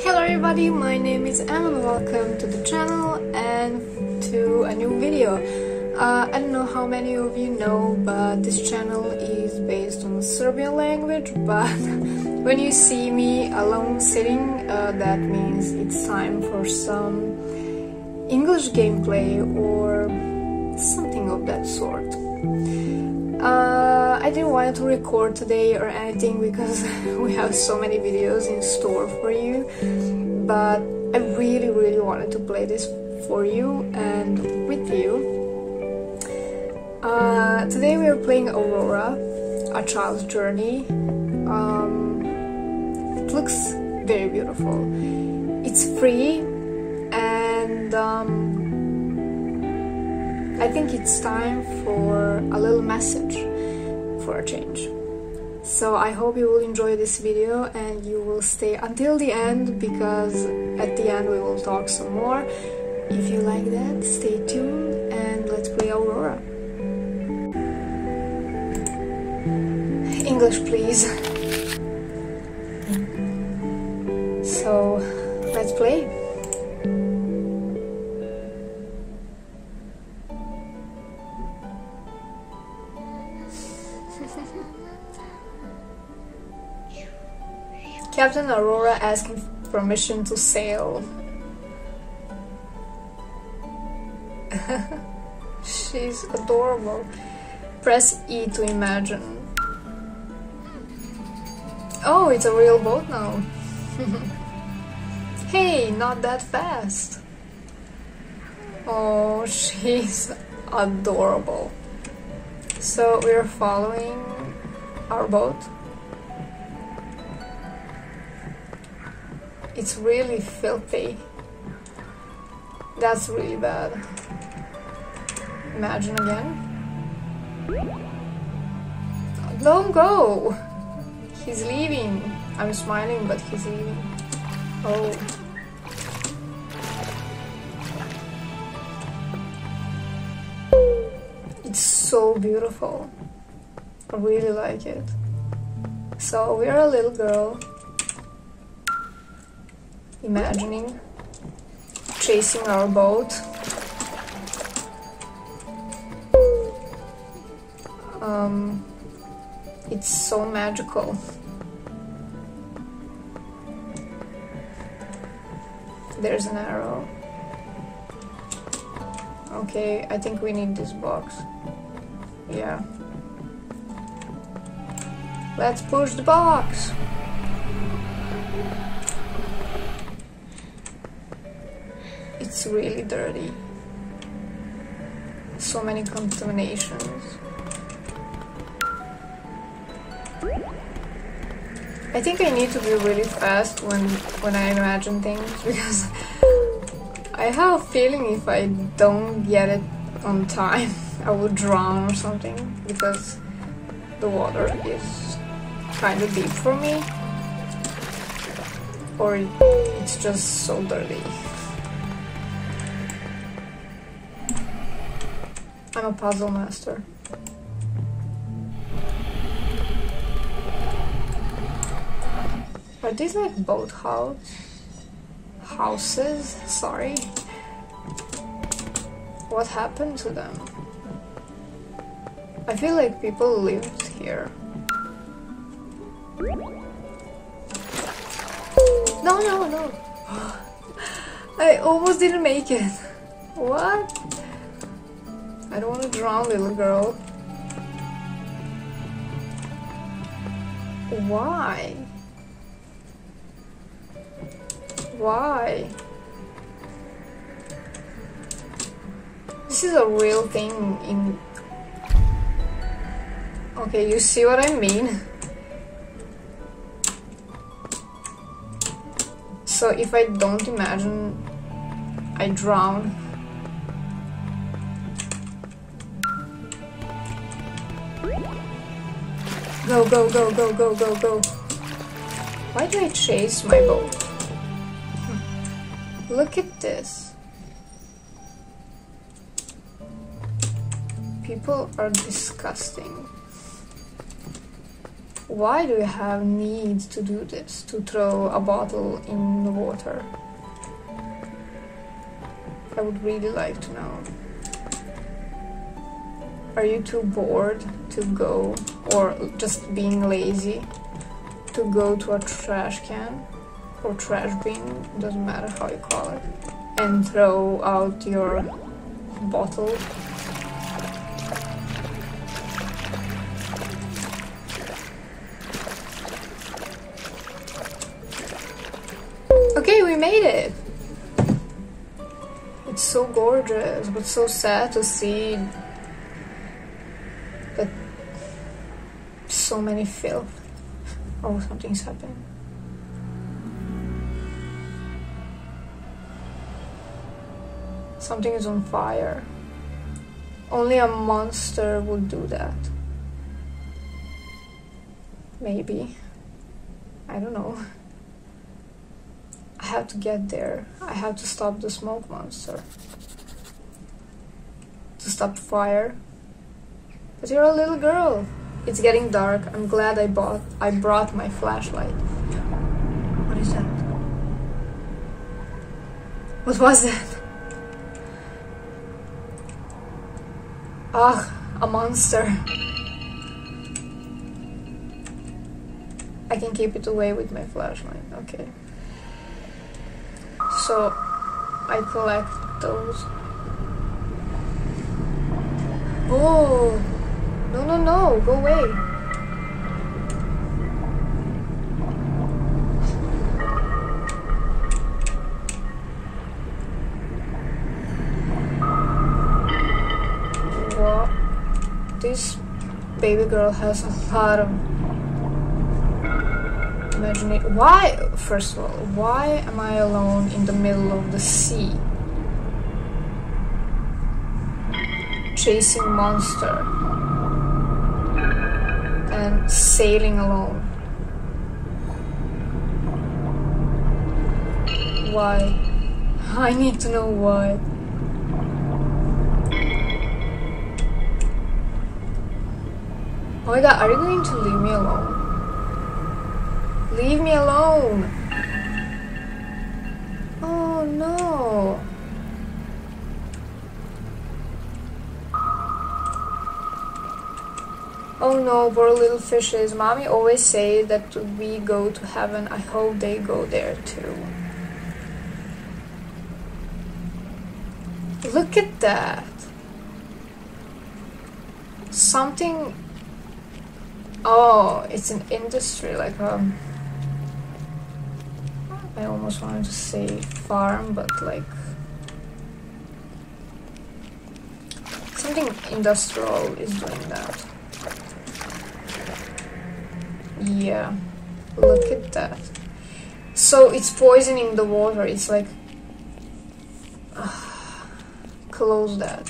Hello everybody, my name is Em and welcome to the channel and to a new video. I don't know how many of you know, but this channel is based on Serbian language, but when you see me alone sitting, that means it's time for some English gameplay or something of that sort. I didn't want to record today or anything because we have so many videos in store for you, but I really wanted to play this for you and with you. Today we are playing Aurora, A Child's Journey. It looks very beautiful. It's free and I think it's time for a little message for a change. So I hope you will enjoy this video and you will stay until the end, because at the end we will talk some more. If you like that, stay tuned and let's play Aurora. English, please. So let's play. Captain Aurora asking permission to sail. She's adorable. Press E to imagine. Oh, it's a real boat now. Hey, not that fast. Oh, she's adorable. So we're following our boat. It's really filthy. That's really bad. Imagine again. Don't go! He's leaving. I'm smiling, but he's leaving. Oh. It's so beautiful. I really like it. So we're a little girl. Imagining chasing our boat. It's so magical. There's an arrow. Okay, I think we need this box. Yeah. Let's push the box! It's really dirty. So many contaminations. I think I need to be really fast when I imagine things, because I have a feeling if I don't get it on time, I will drown or something, because the water is kind of deep for me, or it's just so dirty. I'm a puzzle master. Are these like houses? Sorry. What happened to them? I feel like people lived here. No. I almost didn't make it. What? I don't want to drown, little girl. Why? This is a real thing in... Okay, you see what I mean? So if I don't imagine, I drown. Go. Why do I chase my boat? Look at this. People are disgusting. Why do you have need to do this? To throw a bottle in the water? I would really like to know. Are you too bored to go, or just being lazy, to go to a trash can or trash bin, doesn't matter how you call it, and throw out your bottle? Okay, we made it! It's so gorgeous, but so sad to see that so many filth. Oh, something's happened. Something is on fire. Only a monster would do that. Maybe. I don't know. I have to get there. I have to stop the smoke monster. To stop fire. But you're a little girl. It's getting dark. I'm glad I brought my flashlight. What is that? What was that? Ah, a monster. I can keep it away with my flashlight. Okay. So, I collect those. Oh! No, no, no! Go away! What? This baby girl has a lot of imagination. Why? First of all, why am I alone in the middle of the sea? Chasing monster. And sailing alone. Why? I need to know why. Oh my god, are you going to leave me alone? Leave me alone! Oh no! Oh no, poor little fishes. Mommy always say that we go to heaven. I hope they go there too. Look at that. Something... Oh, it's an industry, like a... I almost wanted to say farm, but like... Something industrial is doing that. Yeah, look at that. So it's poisoning the water. It's like close that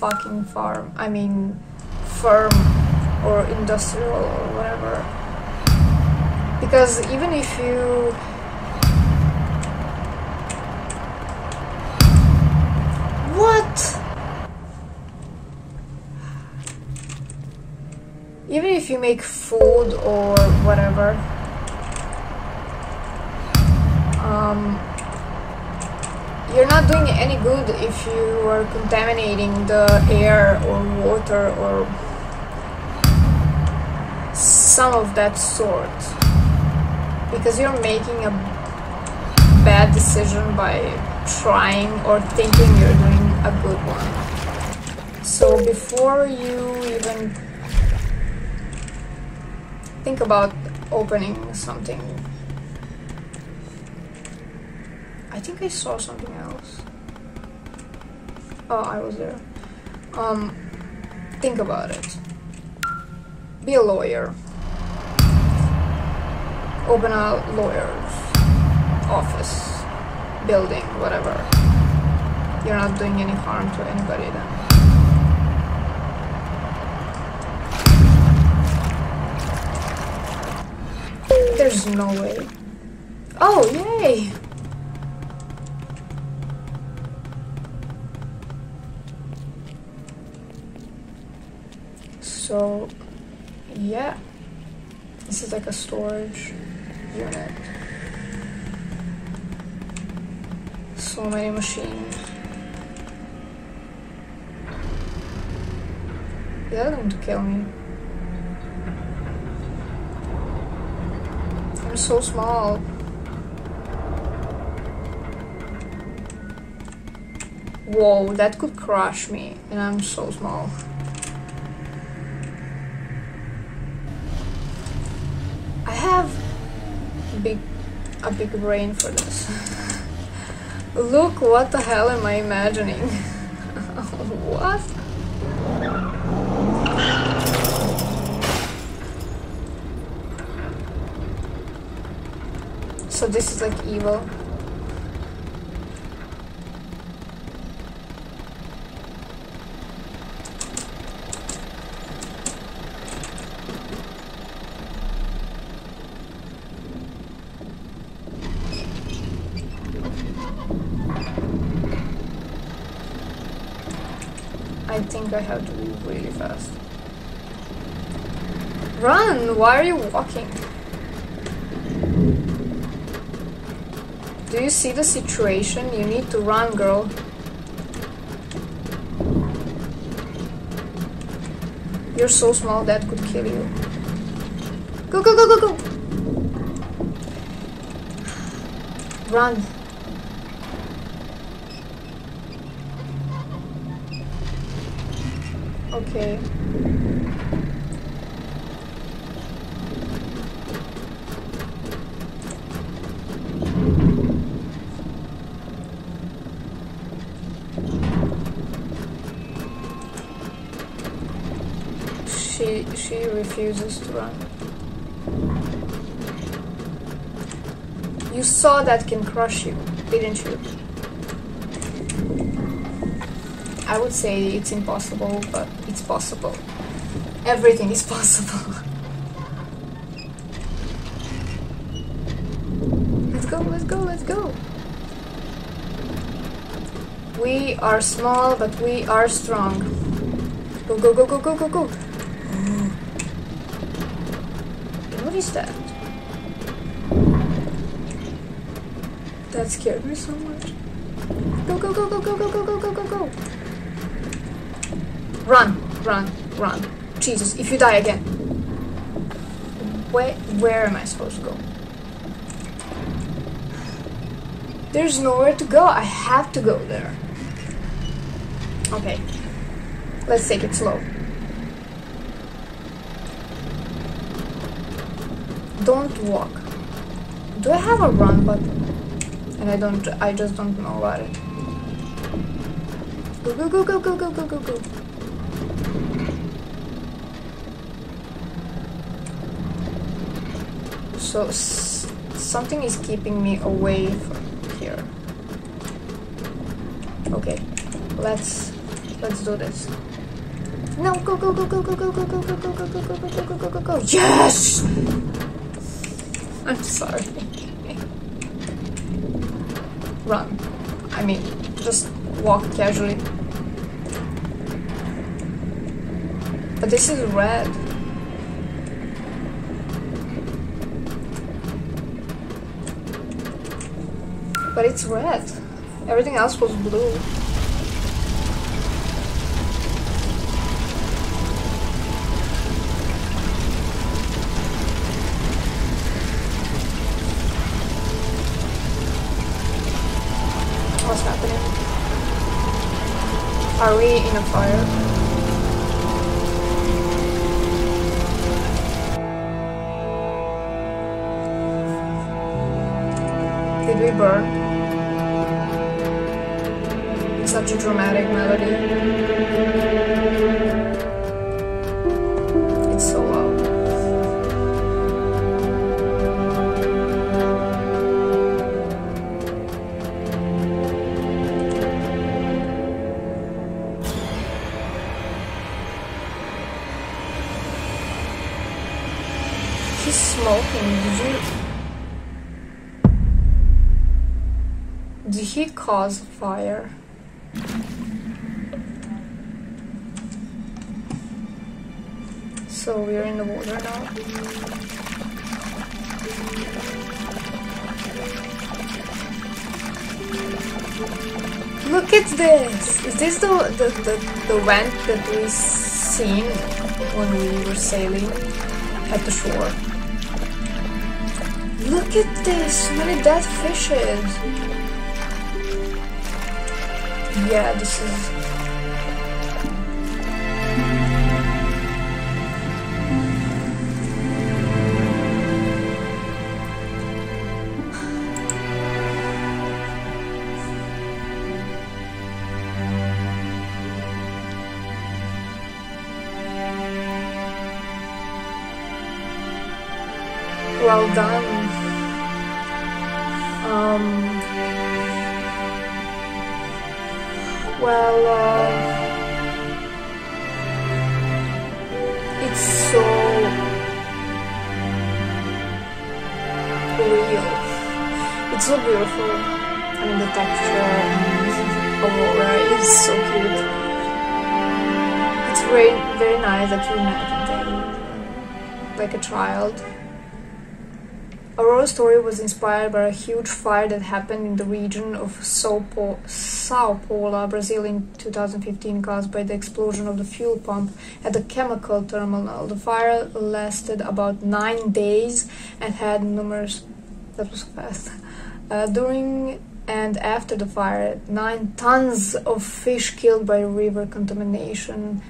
fucking farm. I mean firm or industrial or whatever. Because even if you Even if you make food or whatever, you're not doing any good if you are contaminating the air or water or some of that sort, because you're making a bad decision by trying or thinking you're doing a good one. So before you even think about opening something. I think I saw something else. Oh, I was there. Think about it. Be a lawyer. Open a lawyer's office, building, whatever. You're not doing any harm to anybody then. There's no way. Oh, yay! So, yeah. It's This is like a storage unit. So many machines. They're going to kill me. I'm so small. Whoa, that could crush me, and I'm so small. I have a big brain for this. Look, what the hell am I imagining? What? So this is like evil. I have to move really fast. Run! Why are you walking? Do you see the situation? You need to run, girl. You're so small, that could kill you. Go, go, go, go, go! Run! Okay. She refuses to run. You saw that can crush you, didn't you? I would say it's impossible, but it's possible. Everything is possible. Let's go, let's go, let's go. We are small, but we are strong. Go, go, go, go, go, go, go. What is that? That scared me so much. Go, go, go, go, go, go, go, go, go, go, go. Run, run, run. Jesus, if you die again. Where am I supposed to go? There's nowhere to go. I have to go there. Okay. Let's take it slow. Don't walk. Do I have a run button? And I just don't know about it. Go, go, go, go, go, go, go, go, go. So something is keeping me away from here. Okay, let's do this. No, go, go, go, go, go, go, go, go, go, go, go, go, go, go, go, go, go, go. Yes. I'm sorry. Run. I mean, just walk casually. But this is red. But it's red. Everything else was blue. What's happening? Are we in a fire? Did we burn? It's such a dramatic melody. It's so loud. He's smoking. Did he cause fire? So we're in the water now. Look at this! Is this the vent that we seen when we were sailing at the shore? Look at this! So many dead fishes! Yeah, this is... well done. It's so real. It's so beautiful. I mean, the texture and Aurora is so cute. It's very, very nice that you imagine them like a child. Aurora's story was inspired by a huge fire that happened in the region of Sao Paulo, Brazil in 2015, caused by the explosion of the fuel pump at the chemical terminal. The fire lasted about 9 days and had numerous... That was fast. During and after the fire, 9 tons of fish killed by river contamination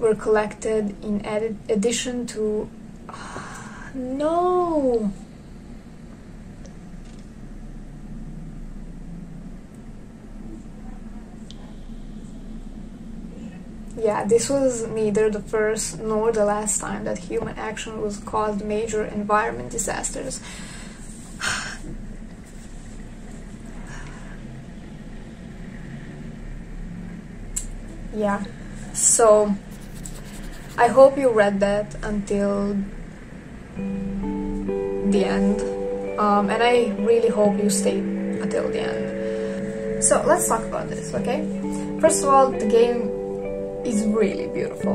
were collected in addition to... No! Yeah, this was neither the first nor the last time that human action was caused major environment disasters. Yeah, so I hope you read that until the end, and I really hope you stay until the end. So let's talk about this, okay? First of all, the game is really beautiful.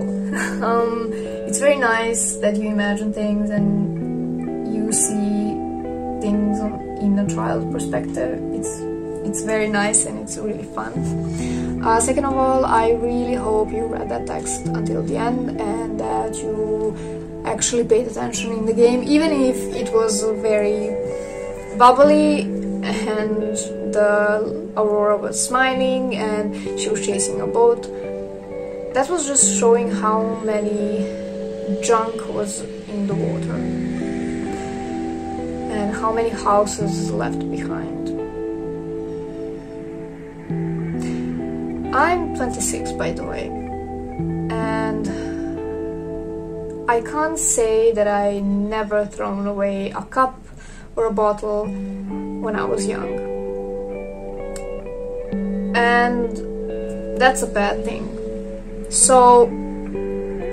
It's very nice that you imagine things and you see things in a child perspective. It's very nice and it's really fun. Second of all, I really hope you read that text until the end and that you actually paid attention in the game, even if it was very bubbly and the Aurora was smiling and she was chasing a boat. That was just showing how many junk was in the water and how many houses left behind. I'm 26, by the way, and I can't say that I never thrown away a cup or a bottle when I was young. And that's a bad thing. So,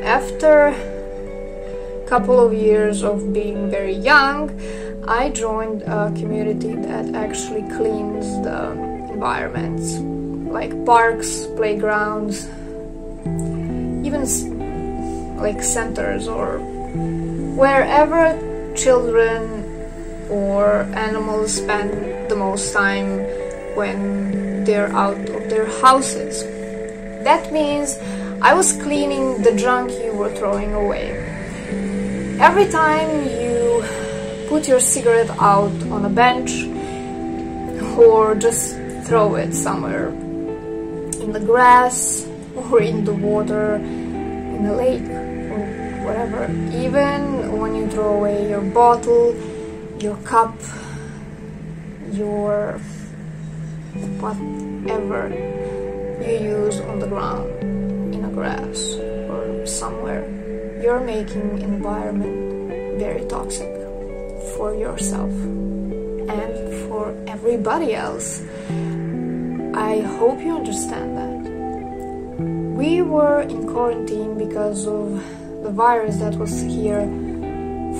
after a couple of years of being very young, I joined a community that actually cleans the environments, like parks, playgrounds, even like centers or wherever children or animals spend the most time when they're out of their houses. That means I was cleaning the junk you were throwing away. Every time you put your cigarette out on a bench or just throw it somewhere in the grass or in the water, in the lake or whatever, even when you throw away your bottle, your cup, your whatever you use on the ground, in a grass or somewhere, you're making environment very toxic for yourself and for everybody else. I hope you understand that. We were in quarantine because of the virus that was here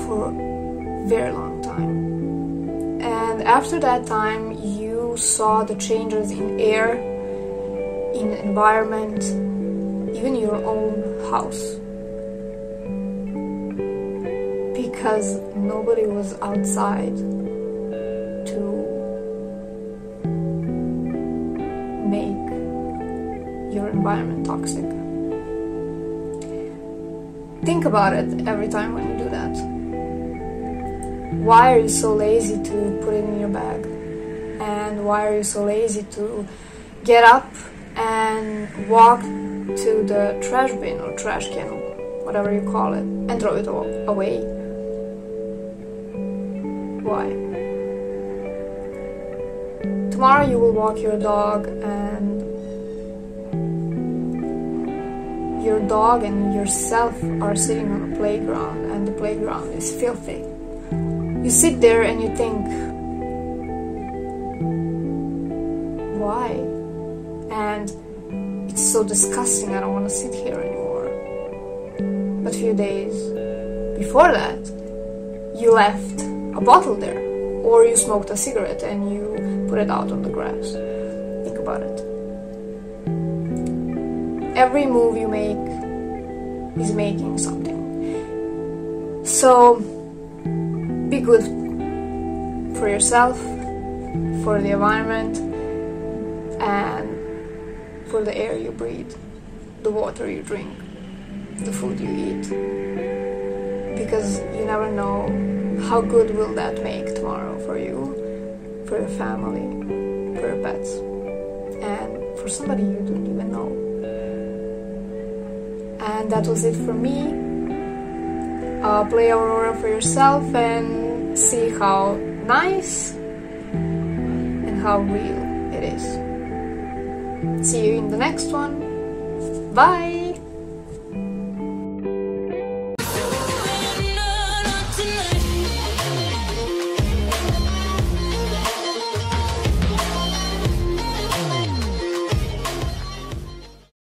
for a very long time, and after that time you saw the changes in air, in environment, even your own house. Pick because nobody was outside to make your environment toxic. Think about it every time when you do that. Why are you so lazy to put it in your bag? And why are you so lazy to get up and walk to the trash bin or trash can, whatever you call it, and throw it away? Why? Tomorrow you will walk your dog, and your dog and yourself are sitting on a playground, and the playground is filthy. You sit there and you think, why? And it's so disgusting, I don't want to sit here anymore. But a few days before that, you left a bottle there, or you smoked a cigarette and you put it out on the grass. Think about it. Every move you make is making something. So be good for yourself, for the environment, and for the air you breathe, the water you drink, the food you eat, because you never know how good will that make tomorrow for you, for your family, for your pets, and for somebody you don't even know. And that was it for me. Play Aurora for yourself and see how nice and how real it is. See you in the next one. Bye!